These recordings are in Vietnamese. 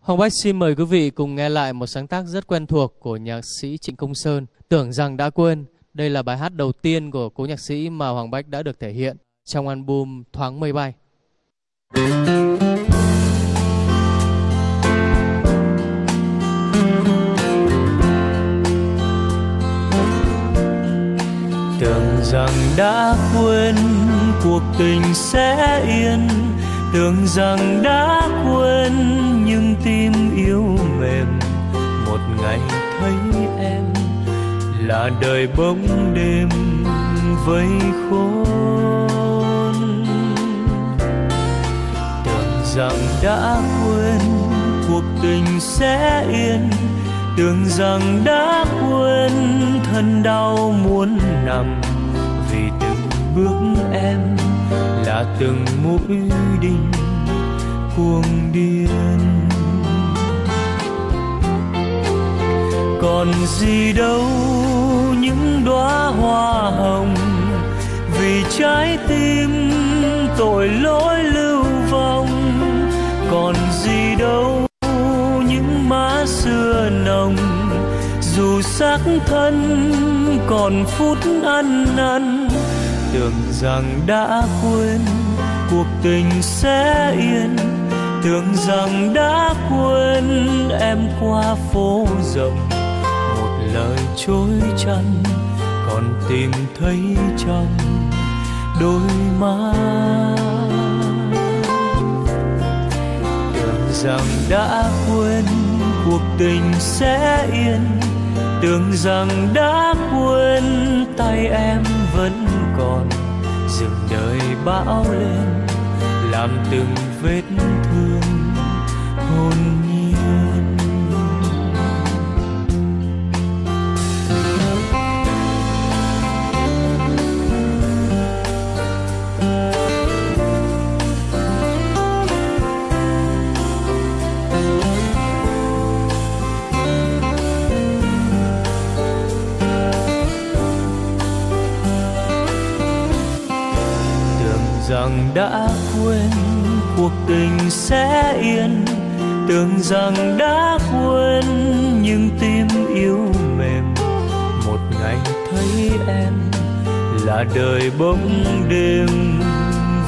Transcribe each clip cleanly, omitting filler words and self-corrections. Hoàng Bách xin mời quý vị cùng nghe lại một sáng tác rất quen thuộc của nhạc sĩ Trịnh Công Sơn, Tưởng Rằng Đã Quên. Đây là bài hát đầu tiên của cố nhạc sĩ mà Hoàng Bách đã được thể hiện trong album Thoáng Mây Bay. Tưởng rằng đã quên cuộc tình sẽ yên, tưởng rằng đã quên nhưng tim yêu mềm. Một ngày thấy em là đời bóng đêm vây khốn. Tưởng rằng đã quên cuộc tình sẽ yên, tưởng rằng đã quên thân đau muốn nằm. Vì từng bước em là từng mũi đinh cuồng điên. Còn gì đâu những đóa hoa hồng, vì trái tim tội lỗi lưu vong. Còn gì đâu những má xưa nồng, dù xác thân còn phút ăn năn. Tưởng rằng đã quên cuộc tình sẽ yên, tưởng rằng đã quên em qua phố rộng. Một lời chối chăn còn tìm thấy trong đôi má. Tưởng rằng đã quên cuộc tình sẽ yên, tưởng rằng đã quên tay em vẫn còn. Dừng đời bão lên làm từng vết thương hồn. Tưởng rằng đã quên cuộc tình sẽ yên, tưởng rằng đã quên nhưng tim yêu mềm. Một ngày thấy em là đời bóng đêm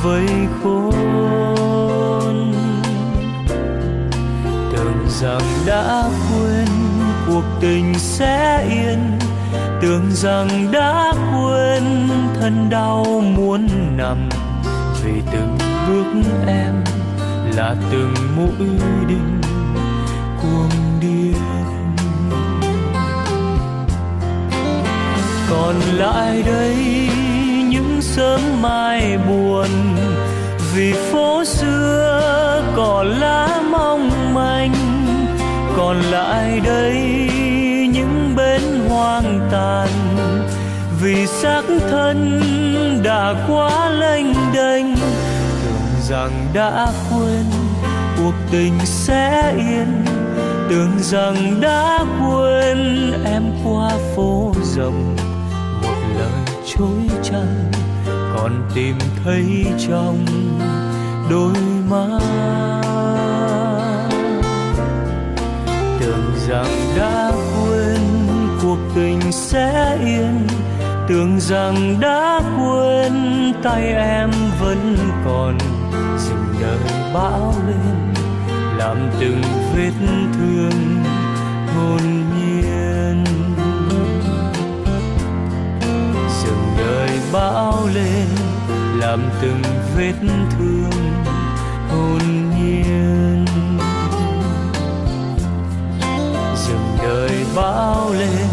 vây khốn. Tưởng rằng đã quên cuộc tình sẽ yên, tưởng rằng đã quên thân đau muốn nằm. Vì từng bước em là từng mũi đinh cuồng điên. Còn lại đây những sớm mai buồn, vì phố xưa cỏ lá mong manh. Còn lại đây những bến hoang tàn, vì xác thân đã quá lênh đênh. Tưởng rằng đã quên cuộc tình sẽ yên, tưởng rằng đã quên em qua phố rộng. Một lời chối chăn còn tìm thấy trong đôi má. Tưởng rằng đã quên cuộc tình sẽ yên, tưởng rằng đã quên tay em vẫn còn. Dừng đời bão lên làm từng vết thương hồn nhiên. Dừng đời bão lên làm từng vết thương hồn nhiên. Dừng đời bão lên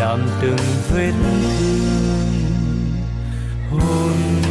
làm từng vết thương hồn.